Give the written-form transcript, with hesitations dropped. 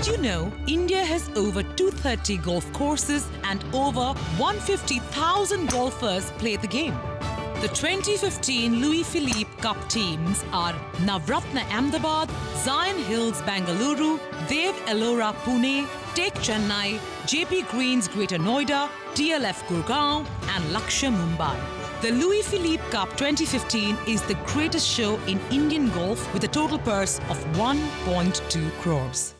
Did you know India has over 230 golf courses and over 150,000 golfers play the game? The 2015 Louis Philippe Cup teams are Navratna Ahmedabad, Sai Hills Bengaluru, Dev Ellora Pune, Tech Chennai, JP Greens Greater Noida, DLF Gurgaon and Lakshya Mumbai. The Louis Philippe Cup 2015 is the greatest show in Indian golf with a total purse of 1.2 crores.